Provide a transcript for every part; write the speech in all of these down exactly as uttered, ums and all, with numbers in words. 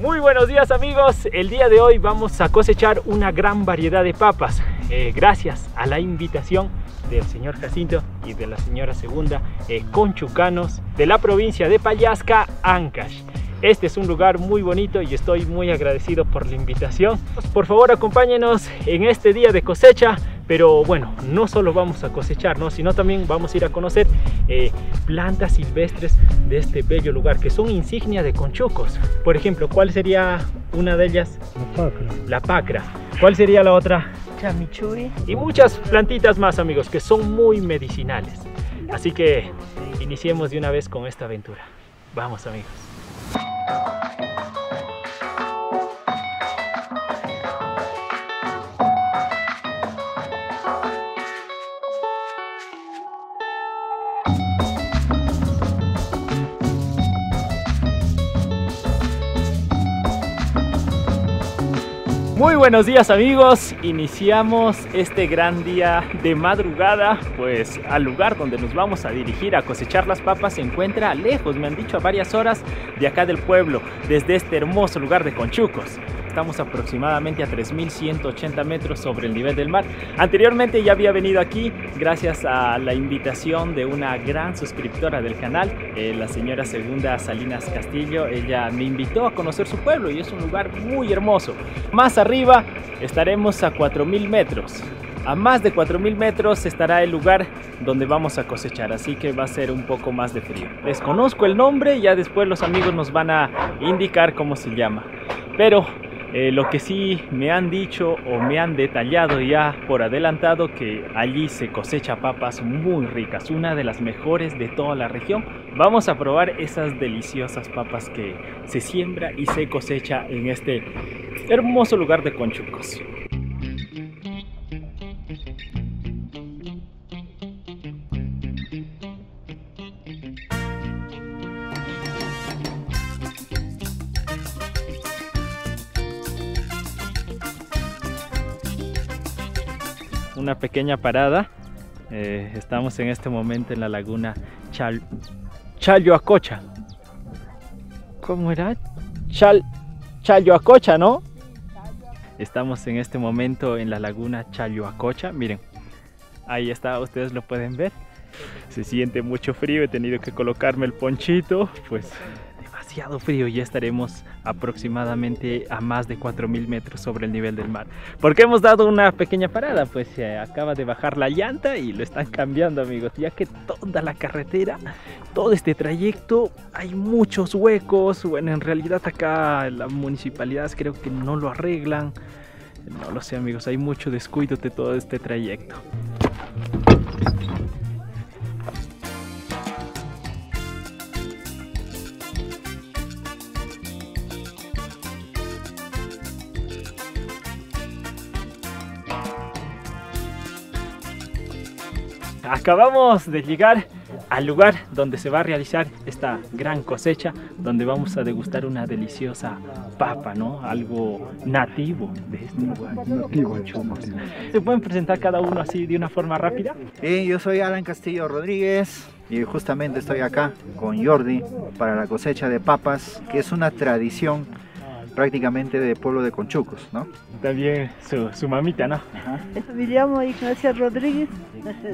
Muy buenos días amigos, el día de hoy vamos a cosechar una gran variedad de papas eh, gracias a la invitación del señor Jacinto y de la señora Segunda eh, Conchucanos de la provincia de Pallasca, Ancash. Este es un lugar muy bonito y estoy muy agradecido por la invitación. Por favor acompáñenos en este día de cosecha, pero bueno, no solo vamos a cosechar, ¿no? sino también vamos a ir a conocer eh, plantas silvestres de este bello lugar que son insignia de Conchucos. Por ejemplo, ¿cuál sería una de ellas? La pacra. La pacra. ¿Cuál sería la otra? Chamichuri. Y muchas plantitas más amigos que son muy medicinales. Así que iniciemos de una vez con esta aventura. Vamos amigos. Muy buenos días amigos, iniciamos este gran día de madrugada, pues al lugar donde nos vamos a dirigir a cosechar las papas se encuentra lejos, me han dicho a varias horas de acá del pueblo, desde este hermoso lugar de Conchucos. Estamos aproximadamente a tres mil ciento ochenta metros sobre el nivel del mar. Anteriormente ya había venido aquí gracias a la invitación de una gran suscriptora del canal, eh, la señora Segunda Salinas Castillo. Ella me invitó a conocer su pueblo y es un lugar muy hermoso. Más arriba estaremos a cuatro mil metros. A más de cuatro mil metros estará el lugar donde vamos a cosechar, así que va a ser un poco más de frío. Desconozco el nombre, ya después los amigos nos van a indicar cómo se llama. Pero eh, lo que sí me han dicho o me han detallado ya por adelantado, que allí se cosecha papas muy ricas, una de las mejores de toda la región. Vamos a probar esas deliciosas papas que se siembra y se cosecha en este hermoso lugar de Conchucos. Una pequeña parada. Eh, estamos en este momento en la laguna Chal Chalhuacocha. ¿Cómo era? Chal Chalhuacocha, ¿no? Estamos en este momento en la laguna Chalhuacocha. Miren, ahí está, ustedes lo pueden ver. Se siente mucho frío, he tenido que colocarme el ponchito, pues demasiado frío. Ya estaremos aproximadamente a más de cuatro mil metros sobre el nivel del mar. Porque hemos dado una pequeña parada, pues se acaba de bajar la llanta y lo están cambiando amigos, ya que toda la carretera, todo este trayecto, hay muchos huecos. Bueno, en realidad acá las municipalidades creo que no lo arreglan, no lo sé amigos, hay mucho descuido de todo este trayecto. Acabamos de llegar al lugar donde se va a realizar esta gran cosecha, donde vamos a degustar una deliciosa papa, ¿no? Algo nativo de este lugar. Nativo. ¿Se pueden presentar cada uno así de una forma rápida? Sí, yo soy Alan Castillo Rodríguez y justamente estoy acá con Jordy para la cosecha de papas, que es una tradición prácticamente de pueblo de Conchucos, ¿no? También su, su mamita, ¿no? Ajá. Me llamo Ignacia Rodríguez.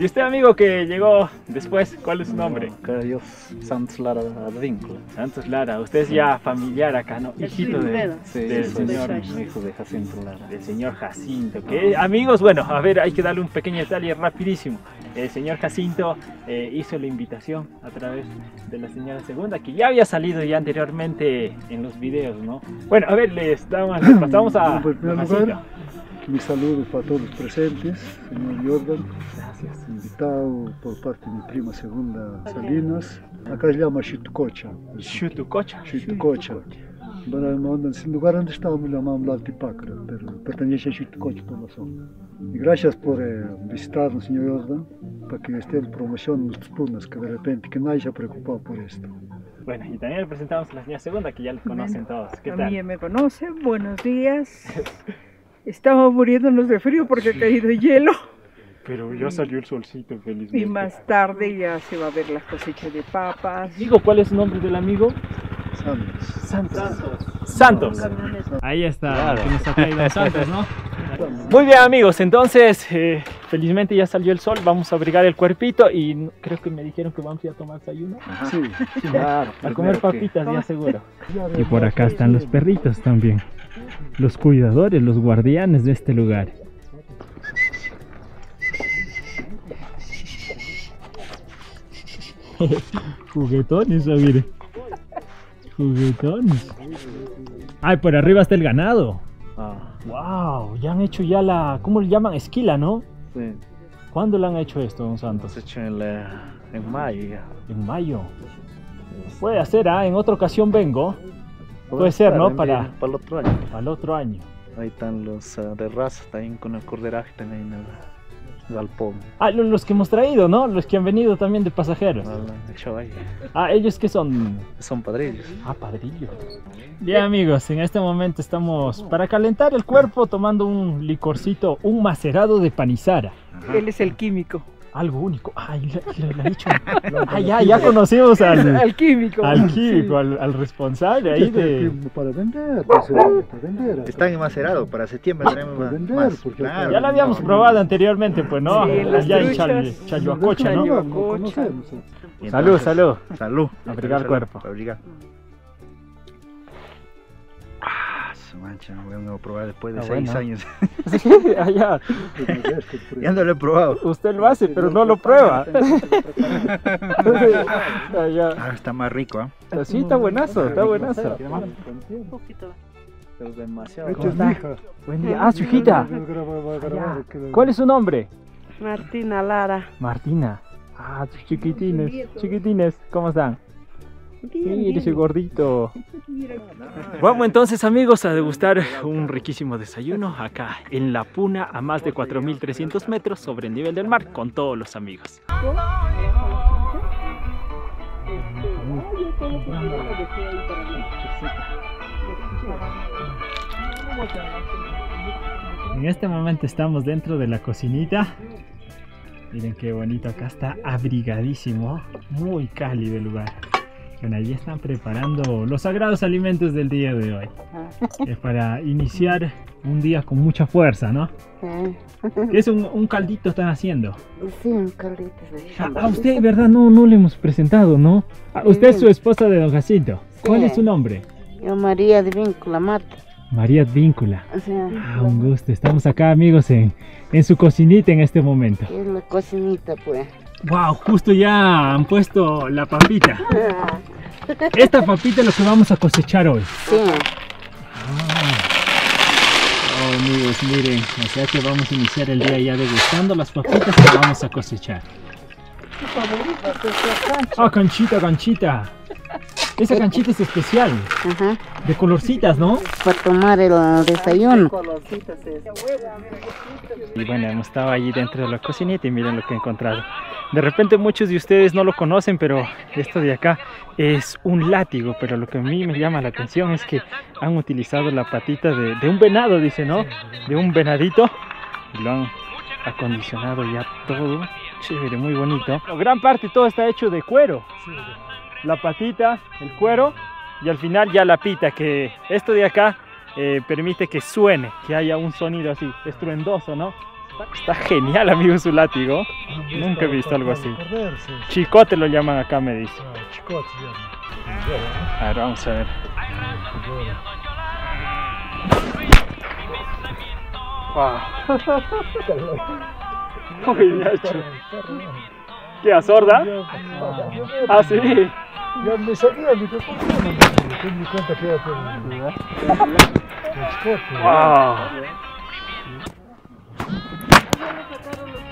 Y usted, amigo, que llegó después, ¿cuál es su nombre? Carlos Santos Lara Rincón. Santos Lara, usted es ya familiar acá, ¿no? Hijito de, sí, del señor, hijo de Jacinto Lara. Del señor Jacinto, que amigos, bueno, a ver, hay que darle un pequeño detalle rapidísimo. El señor Jacinto eh, hizo la invitación a través de la señora Segunda, que ya había salido ya anteriormente en los videos, ¿no? Bueno, a ver, les damos, les pasamos a... En primer lugar, mis saludos para todos los presentes, señor Jordan. Gracias. Invitado por parte de mi prima Segunda Salinas. Acá se llama Chutucocha. Chutucocha. Chutucocha. El lugar donde estábamos lo llamamos la Altipacra, pero pertenece a Chutucocha por la zona. Y gracias por eh, visitarnos, señor Jordan, para que esté en promoción nuestros punas, que de repente que nadie se ha preocupado por esto. Bueno, y también le presentamos a la señora Segunda, que ya la conocen todos. ¿Qué tal? A mí ya me conocen, buenos días. Estamos muriéndonos de frío porque sí. Ha caído hielo. Pero ya salió el solcito, felizmente. Y más tarde ya se va a ver las cosechas de papas. Digo, ¿cuál es el nombre del amigo? Santos. Santos. Santos. Ahí está, claro. Que nos ha caído Santos, ¿no? Muy bien, amigos, entonces eh, felizmente ya salió el sol, vamos a abrigar el cuerpito y creo que me dijeron que vamos a tomar desayuno. Ajá. Sí, sí, claro. A comer papitas, que... ya seguro. Y por acá están los perritos también, los cuidadores, los guardianes de este lugar. Juguetones, mire. Juguetones. Ay, por arriba está el ganado. Ah. Wow, ya han hecho ya la... ¿Cómo le llaman? Esquila, ¿no? Sí. ¿Cuándo le han hecho esto, don Santos? Se hecho en, la, en mayo. ¿En mayo? Puede hacer, ¿ah? En otra ocasión vengo. Puede, Puede ser, ¿no? Para, para el otro año. Para el otro año. Ahí están los uh, de raza, también con el corderaje, también en el... galpón. Ah, los que hemos traído, ¿no? Los que han venido también de pasajeros. Ah, ¿ellos qué son? Son padrillos. Ah, padrillos. Bien, amigos, en este momento estamos para calentar el cuerpo tomando un licorcito, un macerado de panizara. Ajá. Él es el químico. Algo único. Ay, lo ha dicho. Ah, ya, ya conocimos al, al químico. Al químico, sí. al, al responsable ahí de... Para vender, para vender. Están enmacerado, para septiembre tenemos para vender, más. Claro, ya la habíamos no, probado no. anteriormente, pues, ¿no? Sí, allá en Chal, Chalhuacocha, ¿no? Chalhuacocha. Entonces, salud, salud. Salud. Abrigar el cuerpo. Abrigar. Mancha, no voy a probar después de seis años. Sí, allá. Ya no lo he probado. Usted lo hace, pero no lo prueba. Allá. Ah, está más rico, ¿eh? Sí, está buenazo, está buenazo. Un poquito. Pero demasiado. Buen día. Ah, su hijita. ¿Cuál es su nombre? Martina Lara. Martina. Ah, sus chiquitines. Chiquitines, ¿cómo están? Mire ese gordito. Vamos entonces, amigos, a degustar un riquísimo desayuno acá en La Puna, a más de cuatro mil trescientos metros sobre el nivel del mar, con todos los amigos. En este momento estamos dentro de la cocinita. Miren qué bonito, acá está abrigadísimo, muy cálido el lugar. Bueno, ahí están preparando los sagrados alimentos del día de hoy. Es para iniciar un día con mucha fuerza, ¿no? Sí. ¿Qué es un, un caldito están haciendo? Sí, un caldito. Ah, a usted, ¿verdad? No, no le hemos presentado, ¿no? Ah, usted es su esposa de don Jacinto. Sí. ¿Cuál es su nombre? Yo, María Advíncula Mata. María Advíncula. Sí. Ah, un gusto. Estamos acá, amigos, en, en su cocinita en este momento. Es la cocinita, pues. Wow, justo ya han puesto la papita. Esta papita es lo que vamos a cosechar hoy. Sí. Oh, oh, amigos, miren, o sea que vamos a iniciar el día ya degustando las papitas que vamos a cosechar. Ah, canchita, canchita. Esa canchita es especial. Ajá. De colorcitas, ¿no? Para tomar el desayuno. Y bueno, hemos estado allí dentro de la cocinita y miren lo que he encontrado. De repente muchos de ustedes no lo conocen, pero esto de acá es un látigo. Pero lo que a mí me llama la atención es que han utilizado la patita de, de un venado, dice, ¿no? De un venadito. Y lo han acondicionado ya todo. Chévere, muy bonito. Pero gran parte todo está hecho de cuero. La patita, el cuero y al final ya la pita, que esto de acá eh, permite que suene, que haya un sonido así, estruendoso, ¿no? Está genial, amigo, su látigo. Nunca he visto algo así. Chicote lo llaman acá, me dice. A ver, vamos a ver. Wow. Uy, ¿qué, a sorda? Ah, sí. Ya me sabía, me tocó. Me di cuenta que era por el chicote. ¡Wow!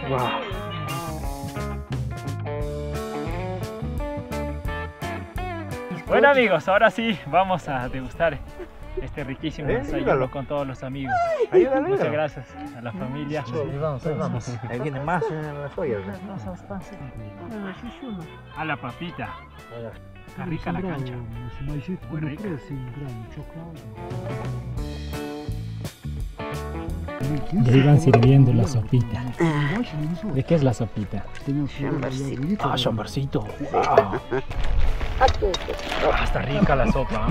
¡Wow! Bueno, amigos, ahora sí vamos a degustar este riquísimo desayuno con todos los amigos. Ayúdalo. Muchas gracias a la familia. Sí, vamos, vamos. Ahí viene más en las ollas. A la papita. Está rica la cancha. Muy rica. Y ahí van sirviendo la sopita. ¿De qué es la sopita? Chambarcito. Ah, chambarcito. Wow. Ah, está rica la sopa.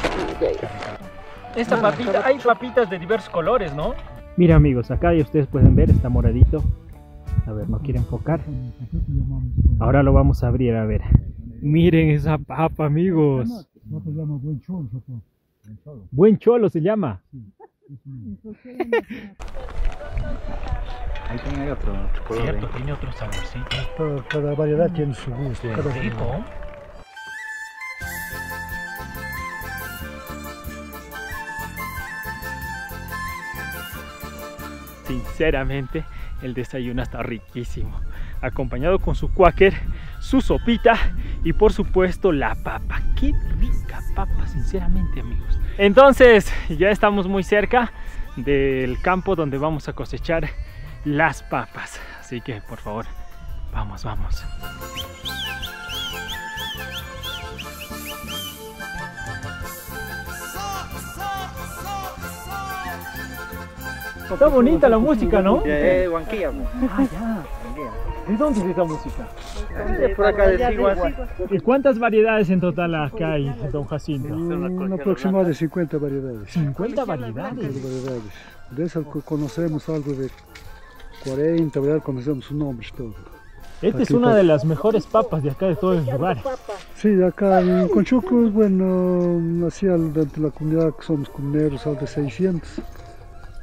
Esta papita, hay papitas de diversos colores, ¿no? Mira amigos, acá y ustedes pueden ver, está moradito. A ver, no quiere enfocar. Ahora lo vamos a abrir, a ver. Miren esa papa, amigos. No se llama buen cholo. Buen cholo se llama. Ahí tiene otro, otro color. Cierto, tiene otro saborcito. Cada, cada variedad tiene su gusto. Cada tipo. Sinceramente, el desayuno está riquísimo. Acompañado con su cuáquer, su sopita y por supuesto la papa. ¡Qué rica papa, sinceramente, amigos! Entonces, ya estamos muy cerca del campo donde vamos a cosechar las papas. Así que, por favor, vamos, vamos. Está bonita la música, ¿no? Eh, Huanquilla. Ah, ya. ¿De dónde es esta música? De por acá, de Ciguas. ¿Y cuántas variedades en total acá hay, don Jacinto? Un aproximado de cincuenta variedades. ¿cincuenta variedades? De esas conocemos algo de cuarenta, ¿verdad? Conocemos sus nombres todos. Esta es una de las mejores papas de acá de todo el lugar. Sí, de acá en Conchucos, bueno, así dentro de la comunidad que somos comuneros, algo de seiscientos.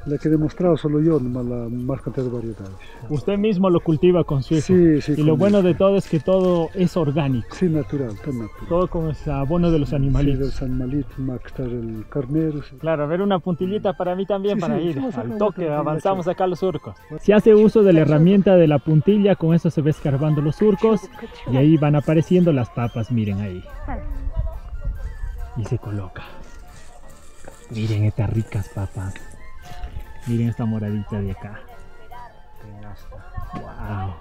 La que he demostrado solo yo, nomás la más cantidad de variedades. Usted mismo lo cultiva con su hijo. Sí, sí. Y lo bueno de todo es que todo es orgánico. Sí, natural, tan natural. Todo con el abono de los animalitos. Sí, de los animalitos, más que estar el carnero. Sí. Claro, a ver una puntillita para mí también, sí, para sí, ir al toque, avanzamos acá a los surcos. Se hace uso de la herramienta de la puntilla, con eso se va escarbando los surcos y ahí van apareciendo las papas, miren ahí. Y se coloca. Miren estas ricas papas. Miren esta moradita de acá. Wow.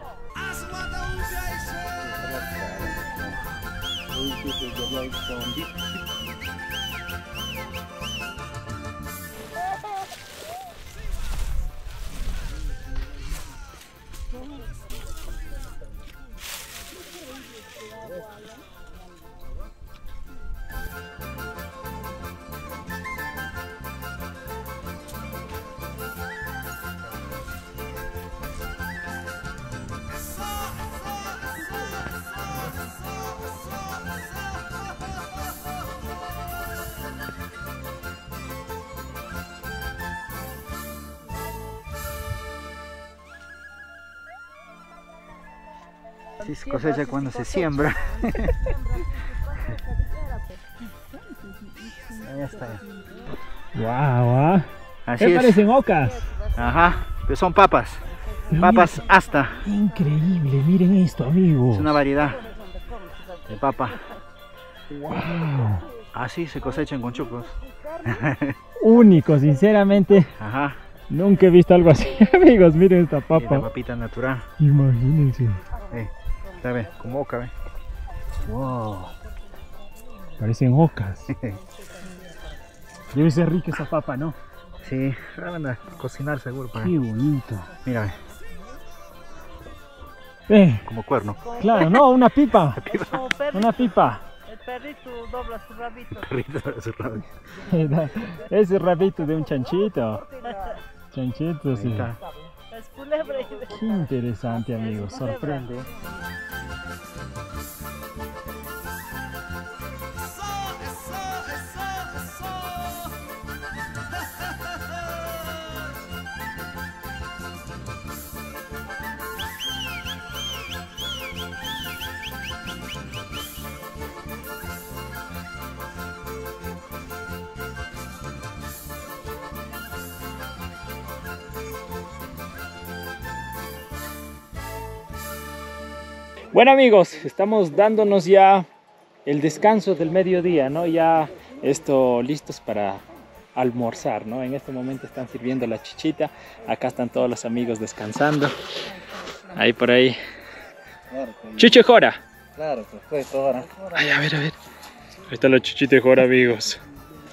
Sí, se cosecha cuando se siembra. Ahí está. Wow, ¿eh? Así es. Parecen ocas. Ajá, pero son papas. Papas hasta. Increíble, miren esto, amigos. Es una variedad de papa. Wow. Así se cosechan con chucos. Único, sinceramente. Ajá. Nunca he visto algo así, amigos. Miren esta papa. Esta papita natural. Imagínense. Sí. Está bien, como oca, ¿ve? Wow. Parecen ocas. Debe ser rica esa papa, ¿no? Sí, la van a cocinar seguro para. Qué bonito. Mira, ve. Eh. Como cuerno. Claro, no, una pipa. pipa. Una pipa. El perrito dobla su rabito. El perrito dobla su rabito. Es el rabito de un chanchito. Chanchito, sí. Qué interesante, amigos, sorprende. Bueno amigos, estamos dándonos ya el descanso del mediodía, ¿no? Ya esto listos para almorzar, ¿no? En este momento están sirviendo la chichita. Acá están todos los amigos descansando. Ahí por ahí. Chiche Jora. Claro, pues fue Jora. Ay, a ver, a ver. Ahí está la chichita de Jora, amigos.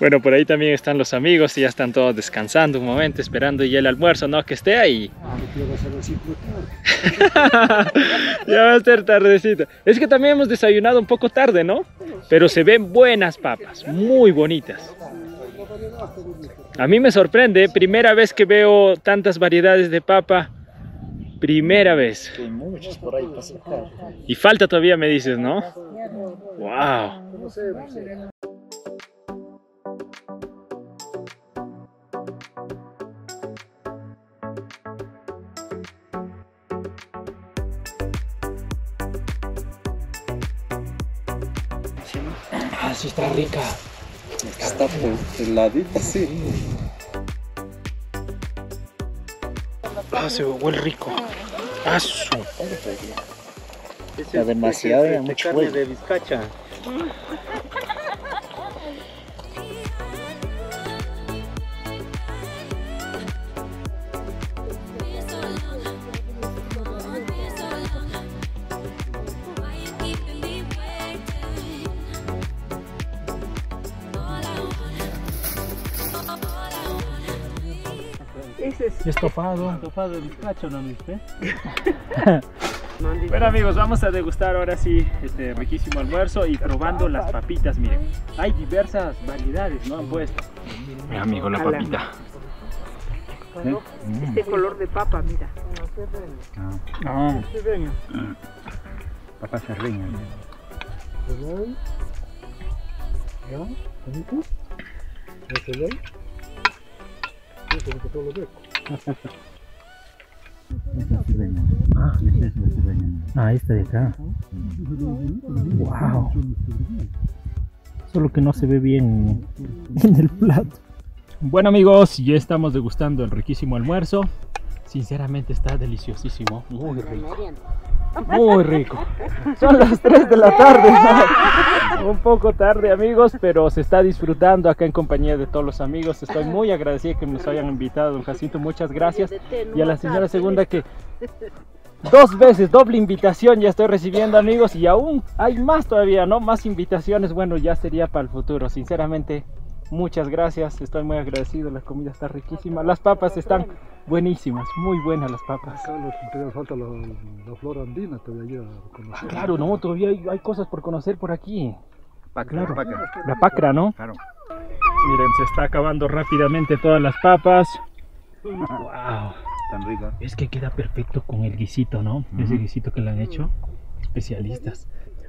Bueno, por ahí también están los amigos y ya están todos descansando un momento, esperando ya el almuerzo, ¿no? Que esté ahí. Ya va a ser tardecito. Es que también hemos desayunado un poco tarde, ¿no? Pero se ven buenas papas, muy bonitas. A mí me sorprende, primera vez que veo tantas variedades de papa. Primera vez. Hay muchas por ahí para sacar. Y falta todavía, me dices, ¿no? ¡Wow! Ah, sí está rica. Está heladita, sí. Ah, se huele rico. Ah, su. Está demasiado, ya mucho huele. De vizcacha. Y estofado. Estofado de bizcacho, ¿no viste? Bueno, amigos, vamos a degustar ahora sí este riquísimo almuerzo y probando las papitas. Miren, hay diversas variedades, ¿no? Han puesto. Mira, amigo, la papita. ¿Eh? Este color de papa, mira. No. Papa serreña. Ah, ah, esta de acá. Wow. Solo que no se ve bien en el plato. Bueno, amigos, ya estamos degustando el riquísimo almuerzo. Sinceramente está deliciosísimo. Muy rico. Muy rico. Son las tres de la tarde, ¿no? Un poco tarde, amigos, pero se está disfrutando acá en compañía de todos los amigos. Estoy muy agradecida que nos hayan invitado, don Jacinto, muchas gracias. Y a la señora Segunda, que dos veces, doble invitación ya estoy recibiendo, amigos. Y aún hay más todavía, ¿no? Más invitaciones, bueno, ya sería para el futuro. Sinceramente, muchas gracias, estoy muy agradecido. La comida está riquísima, las papas están buenísimas, muy buenas las papas. Acá falta la, la flora andina todavía a conocer. Ah, claro, no, todavía hay, hay cosas por conocer por aquí. Pacra, claro. Pacra. La pacra, ¿no? Claro. Miren, se está acabando rápidamente todas las papas. ¡Wow! Tan rica. Es que queda perfecto con el guisito, ¿no? Uh-huh. Ese guisito que le han hecho especialistas.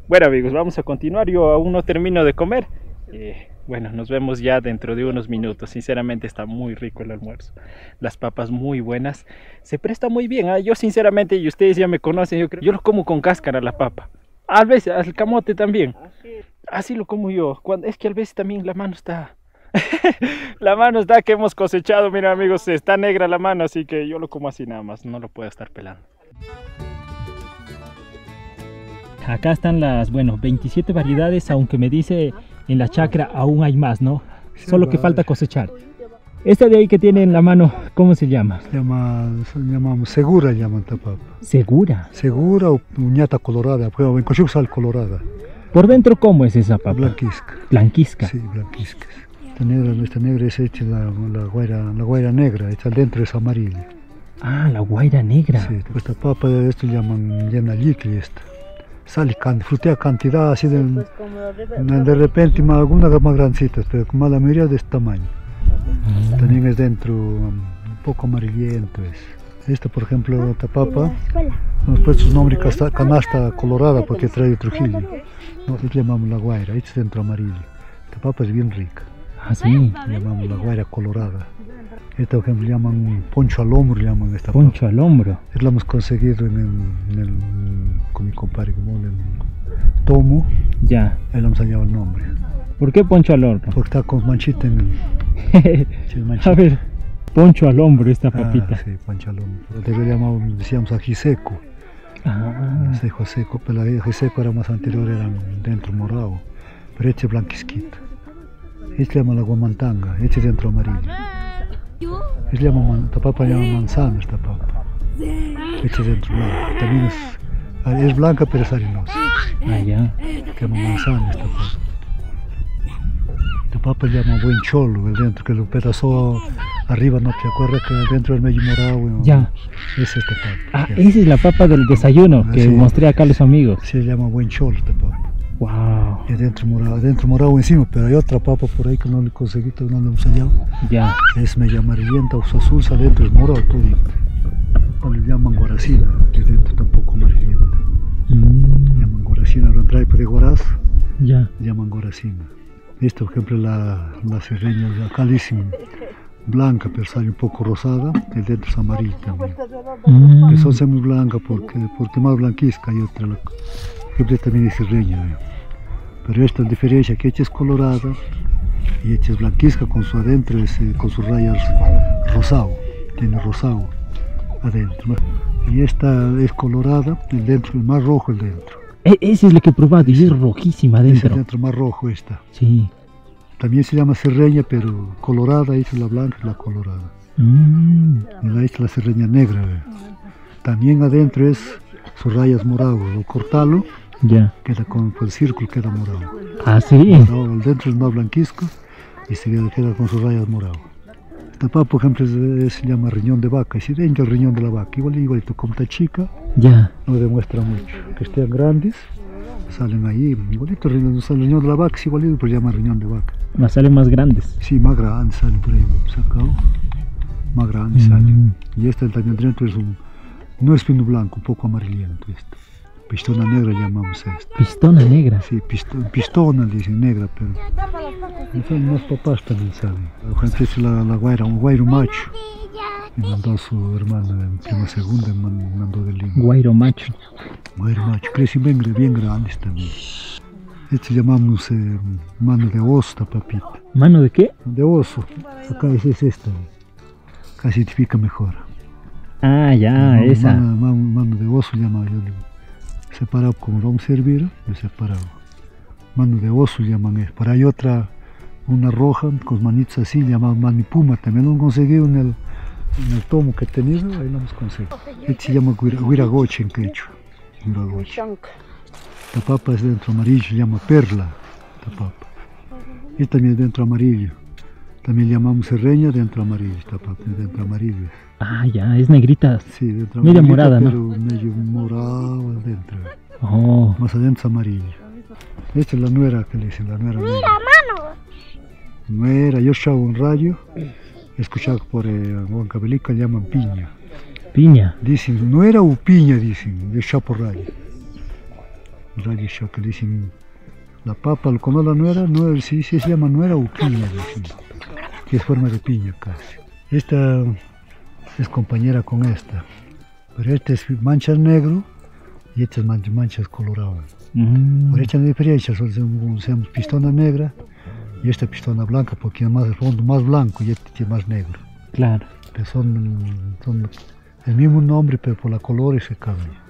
Bueno, amigos, vamos a continuar. Yo aún no termino de comer. Eh, bueno, nos vemos ya dentro de unos minutos. Sinceramente está muy rico el almuerzo. Las papas muy buenas. Se presta muy bien, ¿eh? Yo sinceramente, y ustedes ya me conocen, yo, creo, yo lo como con cáscara la papa. A veces, al camote también. Así lo como yo. Cuando, es que a veces también la mano está... la mano está que hemos cosechado. Mira, amigos, está negra la mano, así que yo lo como así nada más. No lo puedo estar pelando. Acá están las, bueno, veintisiete variedades, aunque me dice... En la chacra aún hay más, ¿no? Solo que falta cosechar. Esta de ahí que tiene en la mano, ¿cómo se llama? Se llama, se llama segura, llaman tapapa. ¿Segura? Segura o ñata colorada, en Conchucos sal colorada. ¿Por dentro cómo es esa papa? Blanquisca. ¿Blanquisca? Sí, blanquisca. Esta negra, esta negra es hecha la, la, guaira, la guaira negra, esta dentro es amarilla. Ah, la guaira negra. Sí, esta papa de esto llaman llena licli esta. Sale, frutea cantidad así de, sí, pues de repente más, algunas más grandecitas, pero como la mayoría de este tamaño. Mm. También es dentro un poco amarillento. Es. Esta, por ejemplo, esta papa, hemos puesto su nombre canasta colorada porque trae Trujillo. Nosotros llamamos la guaira, este es dentro amarillo. Esta papa es bien rica. Ah, sí. Llamamos la guaira colorada. Esta, por ejemplo, llaman poncho al hombro, llaman esta poncho papa. Al hombro. Esta la hemos conseguido en el, en el, con mi compadre, como en el tomo. Ya. Ahí le hemos hallado el nombre. ¿Por qué poncho al hombro? Porque está con manchita en el... sí, manchita. A ver, poncho al hombro esta papita. Ah, sí, poncho al hombro. Le llamamos, decíamos aquí seco. Ah. Seco, seco, pero la de seco era más anterior, era dentro morado. Pero este es blanquisquito. Este llama la guamantanga, este es dentro amarillo. Este llama, esta papa llama manzana, esta papa. Este es dentro blanco. También es, es blanca pero es harinosa. Ah, ya. Llama manzana esta papa. Esta papá llama buen cholo, el dentro que lo pedazó arriba, no te acuerdas que dentro del medio morado. Ya. Esa es esta papa. Ah, ya. Esa es la papa del desayuno ah, que sí, mostré acá a los amigos. Se llama buen cholo esta papa. Wow. Y dentro morado, dentro morado encima, pero hay otra papa por ahí que no le conseguí, que no le hemos hallado. Ya. Es medio amarillenta, o azul, adentro es morado todo. No le llaman guaracina, que dentro tampoco amarillenta. Mm. Llaman guaracina, lo trae por de guaraz. Ya. Llaman guaracina. Esto, por ejemplo, la, la serreña de acá le dicen blanca, pero sale un poco rosada, el dentro es amarillo también. Mm. Que son muy blancas porque, porque más blanquizca y otra, la, siempre también es serreña. ¿Ve? Pero esta es la diferencia, que esta es colorada y esta es blanquizca con su adentro, es, con sus rayas rosado, tiene rosado adentro. Y esta es colorada, el dentro es más rojo el dentro. E esa es la que he probado y es rojísima adentro. Es dentro más rojo esta. Sí. También se llama serreña, pero colorada, esta es la blanca y la colorada. Mm. Esta es la serreña negra. ¿Ve? También adentro es sus rayas moradas. Lo cortalo, yeah, queda con, con el círculo queda morado. Ah, sí. Morado, el dentro es más blanquisco y se queda, queda con sus rayas moradas. Esta papa, por ejemplo, se llama riñón de vaca, es el riñón de la vaca, igual, igualito, como está chica, yeah, no demuestra mucho. Que estén grandes, salen ahí, igualito, el riñón, el riñón de la vaca es igualito, pero se llama riñón de vaca. ¿Más salen más grandes? Sí, más grandes salen por ahí, sacado, más grandes mm. salen. Y este también dentro es un, no es fino blanco, un poco amarillento este. Pistona negra llamamos esta. ¿Pistona negra? Sí, pisto, pistona dicen negra, pero son más papás también salen. Esta es la, la guaira, un guairo macho. Me mandó a su hermana en prima segunda, me mandó de Lima. Guairo macho. Guairo macho, crecen bien, bien grandes también. Este llamamos eh, mano de oso, papita. ¿Mano de qué? De oso. Acá es, es esta. Acá se identifica mejor. Ah, ya, mano, esa. Mano, mano, mano de oso llamaba yo. Separado, como vamos a servir, es separado. Mano de oso llaman eso. Pero hay otra, una roja, con manitos así, llamada manipuma. También lo han conseguido en el, en el tomo que he tenido, ahí lo hemos conseguido. Este se llama huiragoche en quechua. Huiragoche. Esta papa es dentro amarillo, se llama perla. Esta papa. Y también dentro amarillo. También llamamos serreña dentro amarillo, esta papa, dentro amarillo. Ah, ya, es negrita. Sí, dentro medio morada, pero ¿no? Medio morado adentro. Oh. Más adentro es amarillo. Esta es la nuera que le dicen, la nuera. Mira, mano. Nuera, yo chavo un rayo. He escuchado por Huancabelica eh, llaman piña. Piña. Dicen nuera o piña, dicen. Yo chapo rayo. Rayo chavo que le dicen. La papa, lo conoce la nuera, nuera sí, sí se llama nuera o piña, dicen. Que es forma de piña casi. Esta es compañera con esta, pero esta es manchas negro y esta es manchas, manchas coloradas. Mm. Por esta diferencia, usamos pistona negra y esta pistona blanca porque es más el fondo más blanco y este es más negro. Claro. Pero son, son el mismo nombre, pero por la color se cambia.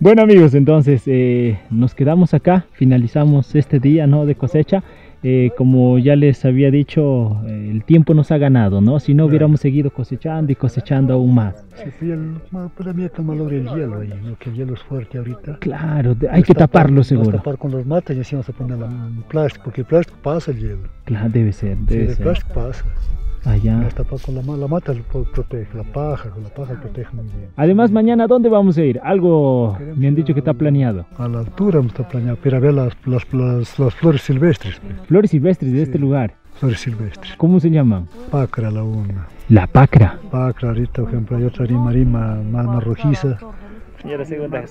Bueno amigos, entonces eh, nos quedamos acá, finalizamos este día, ¿no?, de cosecha. Eh, como ya les había dicho, eh, el tiempo nos ha ganado, ¿no? Si no hubiéramos seguido cosechando y cosechando aún más. Sí, el, para mí está malo el hielo ahí, ¿no? Que el hielo es fuerte ahorita. Claro, hay nos que tapar, taparlo seguro. Vamos a tapar con los matas y así vamos a poner un plástico, porque el plástico pasa el hielo. Claro, debe ser, debe sí, el ser. El plástico pasa. Allá. Las tapas con la, la mata lo protege, la paja, con la paja protege muy bien. Además, mañana, ¿dónde vamos a ir? Algo queremos me han dicho a, que está planeado. A la altura está planeado, pero a ver las, las, las, las flores silvestres. Flores silvestres de sí, este lugar. Flores silvestres. ¿Cómo se llaman? Pacra la una. La pacra. Pacra, ahorita, por ejemplo, hay otra rima, rima más, más rojiza. Señora Segunda,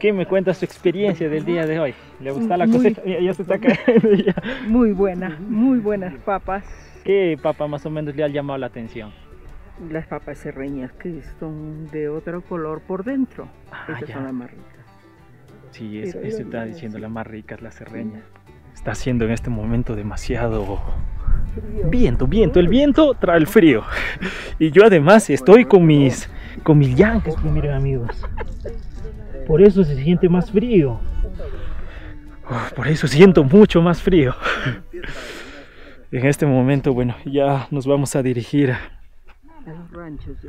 ¿qué me cuenta su experiencia del día de hoy? ¿Le gusta la cosecha? Muy, ya se está cayendo ya. Muy buena, muy buenas papas. ¿Qué papa más o menos le ha llamado la atención? Las papas serreñas que son de otro color por dentro. Ah, esas ya son las más ricas. Sí, eso, eso está diciendo, las más ricas, las serreñas. Está haciendo en este momento demasiado viento, viento, el viento trae el frío. Y yo además estoy con mis, con mis yanques, pues, miren amigos. Por eso se siente más frío. Uf, por eso siento mucho más frío. En este momento, bueno, ya nos vamos a dirigir a,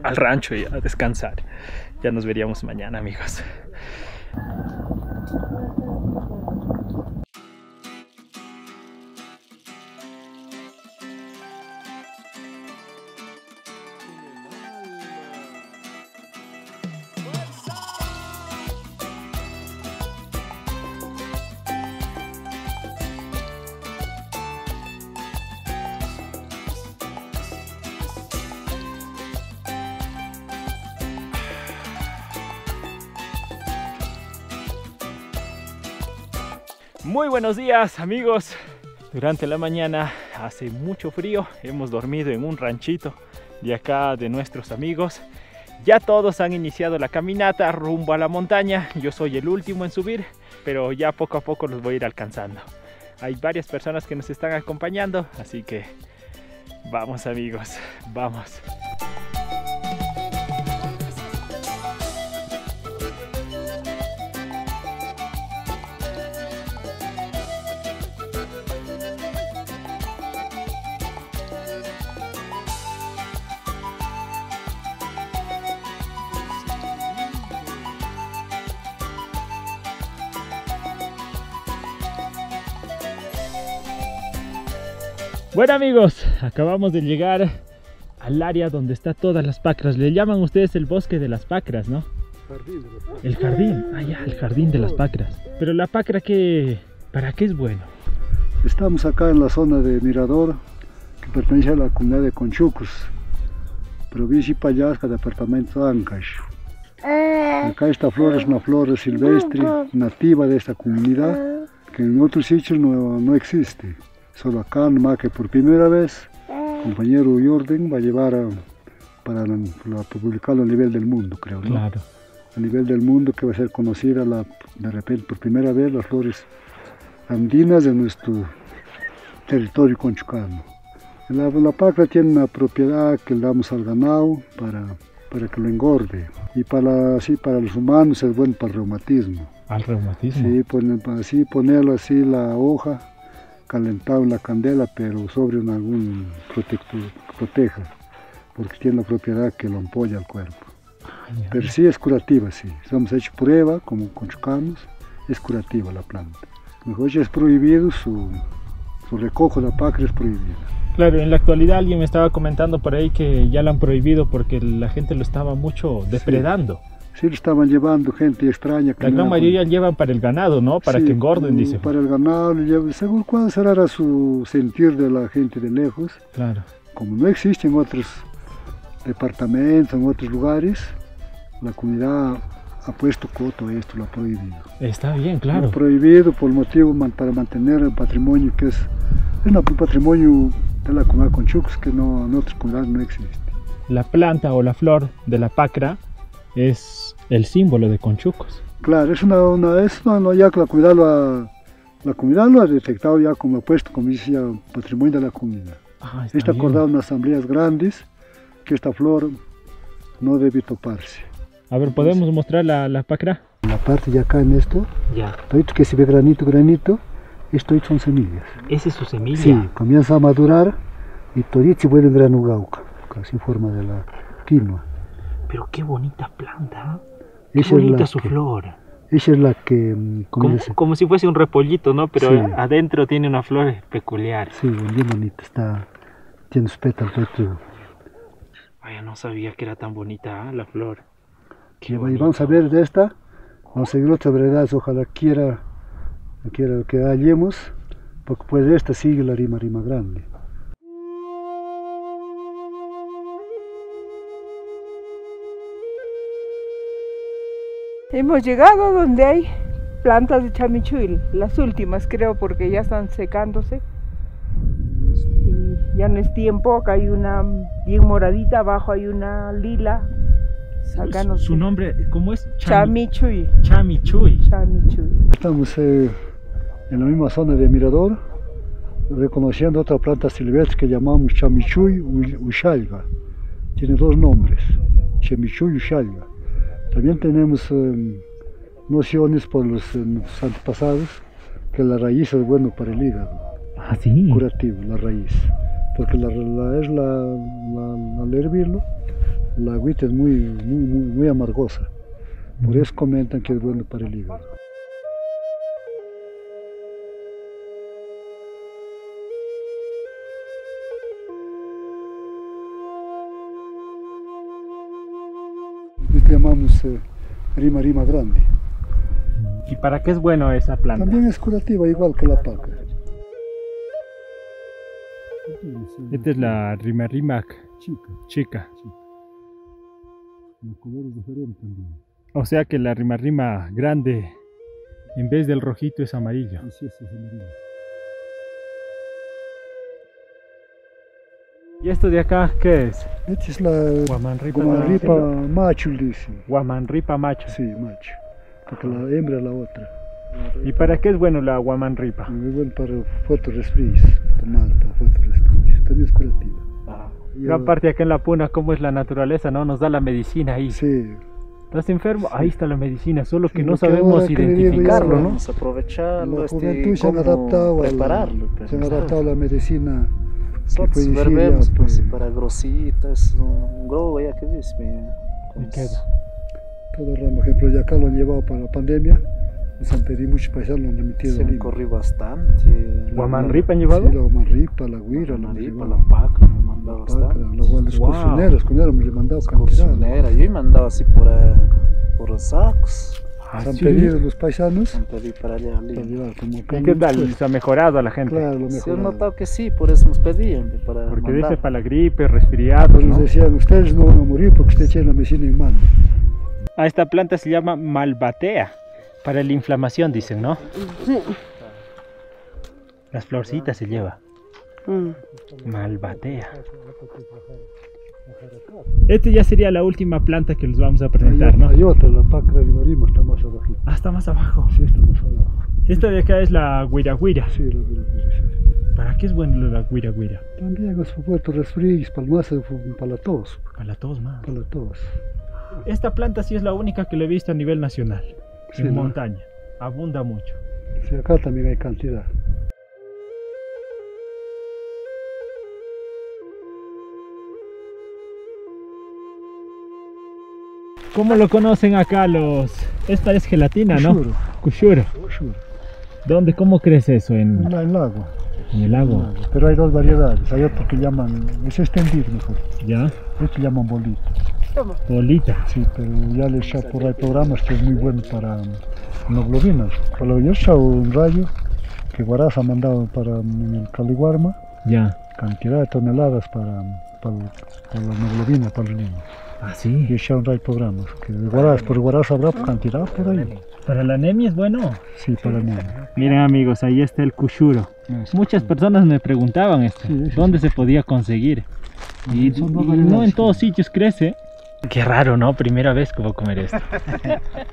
al rancho y a descansar. Ya nos veríamos mañana, amigos. Muy buenos días, amigos. Durante la mañana hace mucho frío. Hemos dormido en un ranchito de acá de nuestros amigos. Ya todos han iniciado la caminata rumbo a la montaña. Yo soy el último en subir, pero ya poco a poco los voy a ir alcanzando. Hay varias personas que nos están acompañando, así que vamos, amigos, vamos. Bueno, amigos, acabamos de llegar al área donde está todas las pacras. Le llaman ustedes el bosque de las pacras, ¿no? Jardín de las pacras. El jardín, ah ya, el jardín de las pacras. Pero la pacra, ¿qué? ¿Para qué es bueno? Estamos acá en la zona de Mirador, que pertenece a la comunidad de Conchucos, provincia Pallasca, departamento Ancash. Acá esta flor es una flor silvestre, nativa de esta comunidad, que en otros sitios no, no existe. Solo acá, nomás que por primera vez, el compañero Jordy va a llevar a, para, para publicarlo a nivel del mundo, creo, ¿no? Claro. A nivel del mundo, que va a ser conocida la, de repente por primera vez las flores andinas de nuestro territorio conchucano. La, la pacra tiene una propiedad que le damos al ganado para, para que lo engorde. Y para, así, para los humanos es bueno para el reumatismo. ¿Al reumatismo? Sí, pon, así ponerlo así la hoja, calentado en la candela, pero sobre un, algún protector, proteja, porque tiene la propiedad que lo ampolla al cuerpo. Ay, pero sí es curativa, sí. Hemos hecho prueba, como conchucanos, es curativa la planta. Mejor ya es prohibido, su, su recojo de la pacra es prohibido. Claro, en la actualidad alguien me estaba comentando por ahí que ya la han prohibido porque la gente lo estaba mucho depredando. Sí. Sí, lo estaban llevando gente extraña. Que la gran mayoría llevan para el ganado, ¿no? Para sí, que engorden, dice. Para el ganado, lo llevan, según cuál será su sentir de la gente de lejos. Claro. Como no existe en otros departamentos, en otros lugares, la comunidad ha puesto coto a esto, lo ha prohibido. Está bien, claro. Lo ha prohibido por motivo para mantener el patrimonio que es, es un patrimonio de la comunidad Conchucos que no, en otros comunidades no existe. La planta o la flor de la pacra es el símbolo de Conchucos. Claro, es una, una, es una no, ya que la comunidad lo ha, la comunidad lo ha detectado ya como ha puesto, como dice, ya, patrimonio de la comunidad. Ah, está, está acordado en asambleas grandes que esta flor no debe toparse. A ver, ¿podemos Entonces, mostrar la, la pacra? La parte de acá en esto, ya. Esto que se ve granito, granito, esto son semillas. ¿Esa es su semilla? Sí, comienza a madurar y todito se vuelve granulauca, casi en forma de la quinoa. Pero qué bonita planta, qué esa bonita es su que, flor. Esa es la que... Como, como si fuese un repollito, ¿no? Pero sí, adentro tiene una flor peculiar. Sí, bien bonita, está, tiene sus pétalos. Ay, no sabía que era tan bonita, ¿eh? La flor. Qué y bonito. Vamos a ver de esta, vamos a seguir otra verdad, ojalá quiera, quiera que hallemos, porque pues esta sigue la rima, rima grande. Hemos llegado donde hay plantas de chamichuri, las últimas creo, porque ya están secándose. Y ya no es tiempo, acá hay una bien moradita, abajo hay una lila. Acá no ¿Su sé. nombre cómo es? Chamichuri. Chamichuri. Chamichuri. Estamos eh, en la misma zona de Mirador, reconociendo otra planta silvestre que llamamos chamichuri ushalga. Tiene dos nombres, chamichuri ushalga. También tenemos eh, nociones por los, eh, los antepasados que la raíz es bueno para el hígado. Ah, sí. Curativo, la raíz. Porque la, la, es la, la, al hervirlo, la agüita es muy, muy, muy, muy amargosa. Por eso comentan que es bueno para el hígado. Llamamos eh, rima rima grande. ¿Y para qué es bueno esa planta? También es curativa, igual que la pacra. Esta es la rima rima chica. chica. chica. El color es diferente también. O sea que la rima rima grande En vez del rojito es amarillo. Sí, sí, es amarillo. ¿Y esto de acá qué es? Esta es la Guamanripa, Guamanripa macho, dice. Guamanripa macho. Sí, macho. Porque la hembra es la otra. ¿Y para qué es bueno la guamanripa? Muy bueno para fotoresfries, tomar para fotoresfries, también es curativa. Ah, gran parte acá en La Puna, como es la naturaleza, ¿no? Nos da la medicina ahí. Sí. ¿Estás enfermo? Sí. Ahí está la medicina, solo que sí, no sabemos identificarlo, ¿no? Vamos a aprovecharlo, la juventud se han adaptado a prepararlo. Se han adaptado a la medicina. Nosotros bebemos pues, para grositas, un grobo ya que dice. Y queda. Todo el ramo, ejemplo, ya acá lo han llevado para la pandemia. En San Pedro muchos paisanos lo han metido. Se le corrió bastante. ¿Guamanripa han llevado? Sí, la guamanripa, la guira, la guamanripa, la pacra, me han mandado bastante. Los cursioneros, con ellos me han mandado cantidad. Yo me he mandado así por los sacos. Se han pedido los paisanos. Se han pedido para allá. ¿Y qué tal? ¿Se ha mejorado a la gente? Claro, lo mejorado. Se ha notado que sí, por eso nos pedían. Porque dice para la gripe, resfriados. Nos decían, ustedes no van a morir porque ustedes tienen la medicina en mano. A esta planta se llama malbatea. Para la inflamación dicen, ¿no? Sí. Las florcitas se lleva. Mm. Malbatea. Esta ya sería la última planta que les vamos a presentar, ¿no? Hay otra, la pacra ribarima, está más abajo. Ah, está más abajo. Sí, está más abajo. Esta de acá es la guiraguira. Sí, la guiraguira, sí, sí. ¿Para qué es bueno la guiraguira? También es para puertos resfríos, palmas, para la tos. Para la tos más. Para la tos. Esta planta sí es la única que le he visto a nivel nacional. En sí, montaña, ¿no? Abunda mucho. Sí, acá también hay cantidad. ¿Cómo lo conocen acá los...? Esta es gelatina, Kushuro, ¿no? Kushuro. Kushuro. ¿Dónde, cómo crece eso? En el en lago. En el lago. En el lago. Pero hay dos variedades. Hay otro que llaman... es extendido mejor. Ya. Este llaman bolito. Bolita. Sí, pero ya le he echado por ahí programas que es muy bueno para globulina. Para lo que yo he echado un rayo que Guaraz ha mandado para el Caliguarma. Ya. Cantidad de toneladas para, para, para la globulina para los niños. Ah, sí. Y he echado un rayo programas. Que Guaraz, por Guaraz habrá cantidad por ahí. ¿Para la anemia es bueno? Sí, para la anemia. Miren amigos, ahí está el kushuro. Muchas personas me preguntaban esto, sí, sí, dónde sí se podía conseguir. Y, y no en todos sitios crece. Qué raro, ¿no? Primera vez que voy a comer esto.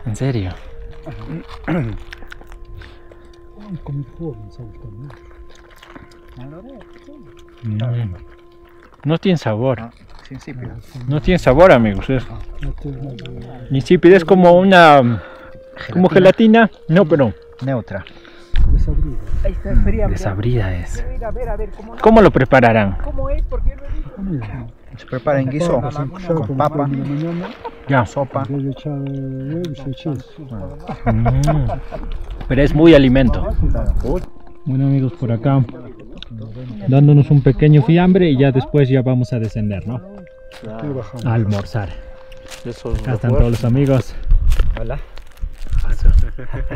En serio. Mm. No tiene sabor. No tiene sabor, amigos. Es insípido, es como una... como gelatina. No, pero... neutra. Desabrida. Desabrida es. ¿Cómo lo prepararán? ¿Cómo es? ¿Por qué no he visto? Se prepara en guiso, con papa, ya, sopa. Mm. Pero es muy alimento. Bueno amigos, por acá dándonos un pequeño fiambre y ya después ya vamos a descender, ¿no? A almorzar. Acá están todos los amigos. Hola.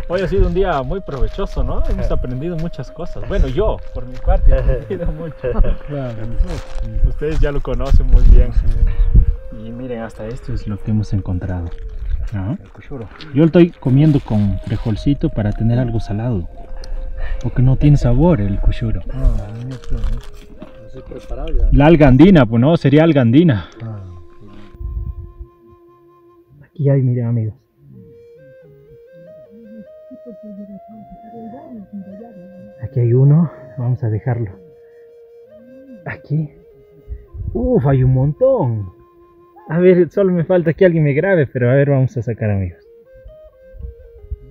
Hoy ha sido un día muy provechoso, ¿no? Hemos aprendido muchas cosas. Bueno, yo, por mi parte, he aprendido mucho. Claro. Ustedes ya lo conocen muy bien. Y miren, hasta esto es lo que hemos encontrado. ¿No? Yo lo estoy comiendo con frijolcito para tener algo salado. Porque no tiene sabor el kushuro. La algandina, pues no, sería algandina. Aquí hay, miren amigos. Aquí hay uno, vamos a dejarlo. Aquí. Uf, hay un montón. A ver, solo me falta que alguien me grabe, pero a ver, vamos a sacar amigos.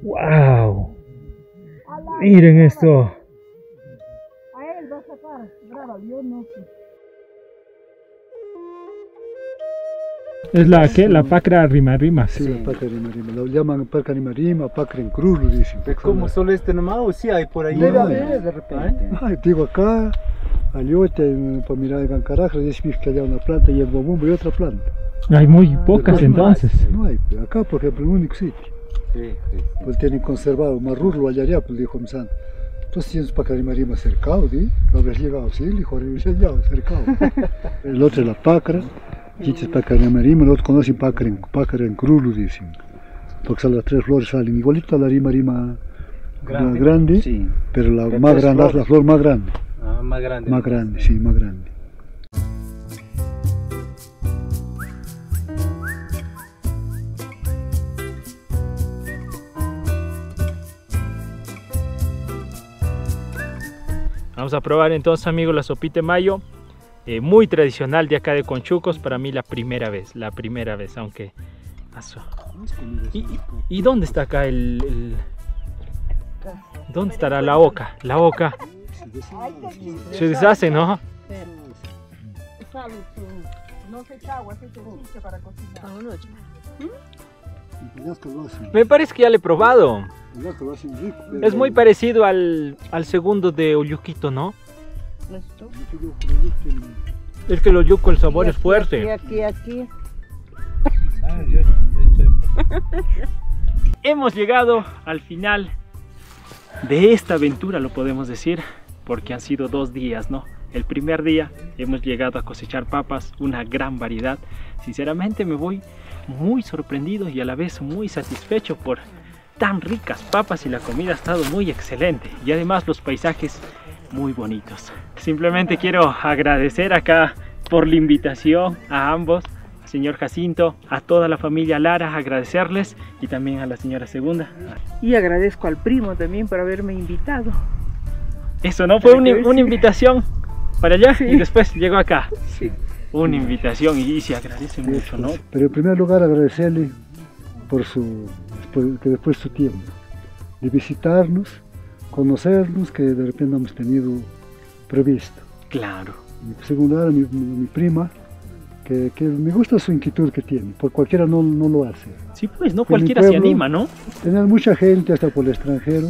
¡Wow! Miren esto. A él va a sacar, graba, yo no sé. ¿Es la qué? ¿La pacra rimarima? Sí, sí, la pacra rimarima. La llaman pacra rimarima, pacra en cruz, lo dicen. ¿Cómo solo este nomás o sí hay por ahí? Debe haber de repente. Ah, digo acá, aliote, para mirar en Ancaraja, dice que allá una planta y el bobumbo y otra planta. Hay muy pocas entonces. No hay, acá por ejemplo, el único sitio. Sí, sí. Pues tienen conservado, marrur lo hallaría, pues dijo mi santo. Entonces tienes pacra rimarima cercado, ¿sí? Lo habrás llegado, sí, le dijo, habrás llegado, cercado. El otro es la pacra. Este es pacra rimarima, el otro conoce pacra en cruz, lo dicen. Porque las tres flores salen igualito a la rimarima grande, más grande, sí. Pero la más grande, flor? la flor más grande. Ah, más grande. Más grande, sí, sí más grande. Vamos a probar entonces, amigos, la sopita de mayo, eh, muy tradicional de acá de Conchucos. Para mí la primera vez, la primera vez, aunque... ¿Y, y dónde está acá el...? el... ¿Dónde estará la oca? La oca se deshace, ¿no? Me parece que ya le he probado. Es muy parecido al, al segundo de Olluquito, ¿no? Es que el Olluco, el sabor es fuerte. Aquí, aquí, aquí. Hemos llegado al final de esta aventura, lo podemos decir, porque han sido dos días, ¿no? El primer día hemos llegado a cosechar papas, una gran variedad. Sinceramente me voy muy sorprendido y a la vez muy satisfecho por tan ricas papas, y la comida ha estado muy excelente y además los paisajes muy bonitos. Simplemente quiero agradecer acá por la invitación a ambos, al señor Jacinto, a toda la familia Lara, agradecerles, y también a la señora Segunda. Y agradezco al primo también por haberme invitado. Eso, ¿no? Fue una, una invitación para allá, sí. Y después llegó acá. Sí. Una invitación y se agradece mucho, ¿no? Pero en primer lugar agradecerle por su, por, que después su tiempo de visitarnos, conocernos, que de repente hemos tenido previsto. Claro. En segundo lugar, mi, mi prima, que, que me gusta su inquietud que tiene, por cualquiera no, no lo hace. Sí, pues, no cualquiera se anima, ¿no? Tener mucha gente hasta por el extranjero,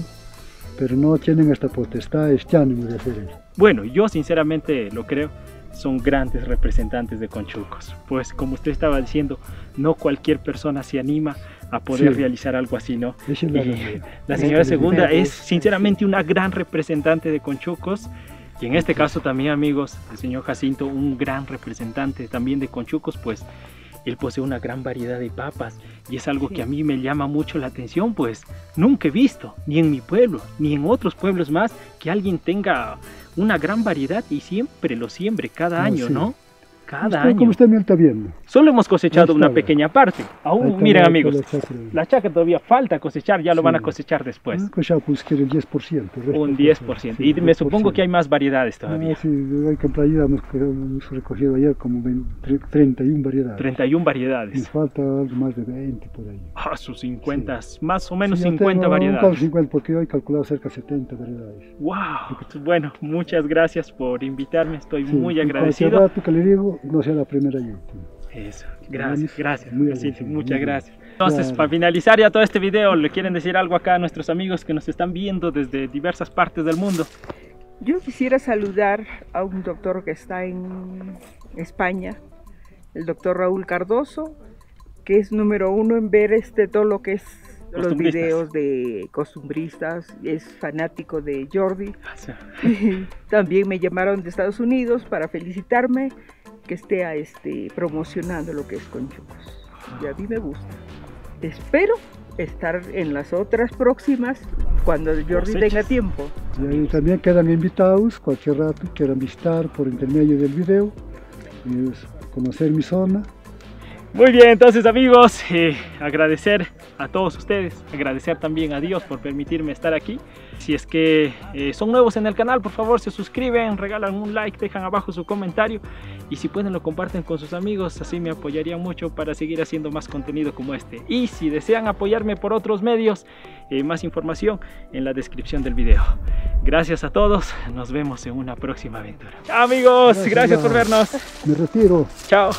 pero no tienen esta potestad, este ánimo de hacer eso. Bueno, yo sinceramente lo creo, son grandes representantes de Conchucos. Pues como usted estaba diciendo, no cualquier persona se anima a poder sí. realizar algo así, ¿no? Es la, eh, la señora Segunda es sinceramente una gran representante de Conchucos. Y en este caso también, amigos, el señor Jacinto, un gran representante también de Conchucos, pues él posee una gran variedad de papas y es algo que a mí me llama mucho la atención, pues nunca he visto, ni en mi pueblo, ni en otros pueblos más, que alguien tenga una gran variedad y siempre lo siembre cada año, sí. ¿no? Cada usted, año. Como usted bien está viendo. Solo hemos cosechado una pequeña parte. Aún, está, miren amigos, la chacra. la chacra todavía falta cosechar, ya lo sí. van a cosechar después. Ah, pues que el diez por ciento. El un diez por ciento. Sí, y me diez por ciento. Supongo que hay más variedades todavía. Ah, sí, hay que traer, hemos recogido ayer como treinta y una variedades. treinta y una variedades. Nos falta algo más de veinte por ahí. Ah, sus cincuenta, sí. más o menos sí, cincuenta variedades. cincuenta, porque yo he calculado cerca de setenta variedades. ¡Wow! Bueno, muchas gracias por invitarme, estoy sí, muy agradecido. Rato que le digo, no sea la primera y última. Eso, gracias, gracias, bien, gracias bien, muchas bien. gracias. Entonces, claro. para finalizar ya todo este video, ¿le quieren decir algo acá a nuestros amigos que nos están viendo desde diversas partes del mundo? Yo quisiera saludar a un doctor que está en España, el doctor Raúl Cardoso, que es número uno en ver este, todo lo que es los videos de costumbristas, es fanático de Jordy. También me llamaron de Estados Unidos para felicitarme que esté a este, promocionando lo que es Conchucos, y a mí me gusta. Espero estar en las otras próximas cuando Jordy tenga tiempo. Y también quedan invitados, cualquier rato quieran visitar por intermedio del video, conocer mi zona. Muy bien, entonces amigos, eh, agradecer a todos ustedes, agradecer también a Dios por permitirme estar aquí. Si es que eh, son nuevos en el canal, por favor se suscriben, regalan un like, dejan abajo su comentario, y si pueden lo comparten con sus amigos, así me apoyaría mucho para seguir haciendo más contenido como este. Y si desean apoyarme por otros medios, eh, más información en la descripción del video. Gracias a todos, nos vemos en una próxima aventura. Amigos, gracias, gracias por vernos. Me retiro. Chao.